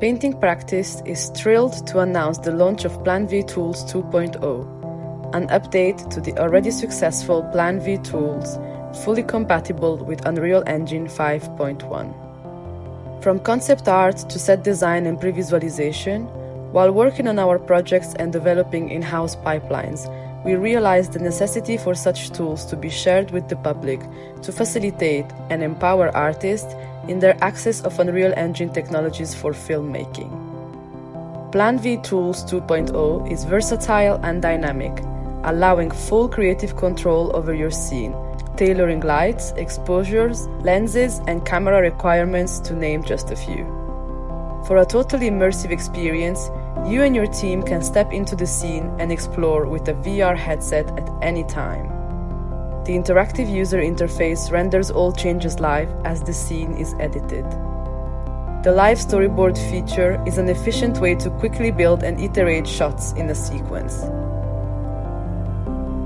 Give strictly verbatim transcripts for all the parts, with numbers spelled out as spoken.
Painting Practice is thrilled to announce the launch of Plan V Tools two point oh, an update to the already successful Plan V Tools, fully compatible with Unreal Engine five point one. From concept art to set design and pre-visualization, while working on our projects and developing in-house pipelines, we realized the necessity for such tools to be shared with the public to facilitate and empower artists in their access of Unreal Engine technologies for filmmaking. Plan V Tools two point oh is versatile and dynamic, allowing full creative control over your scene, tailoring lights, exposures, lenses, and camera requirements, to name just a few. For a totally immersive experience, you and your team can step into the scene and explore with a V R headset at any time. The interactive user interface renders all changes live as the scene is edited. The live storyboard feature is an efficient way to quickly build and iterate shots in a sequence.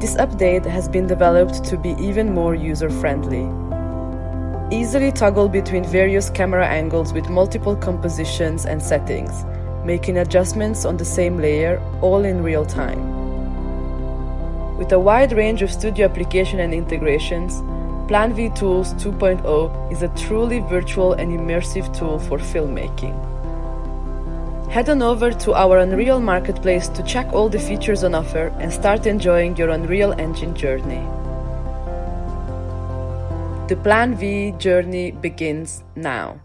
This update has been developed to be even more user-friendly. Easily toggle between various camera angles with multiple compositions and settings, making adjustments on the same layer, all in real time. With a wide range of studio application and integrations, Plan V Tools two point oh is a truly virtual and immersive tool for filmmaking. Head on over to our Unreal Marketplace to check all the features on offer and start enjoying your Unreal Engine journey. The Plan V journey begins now.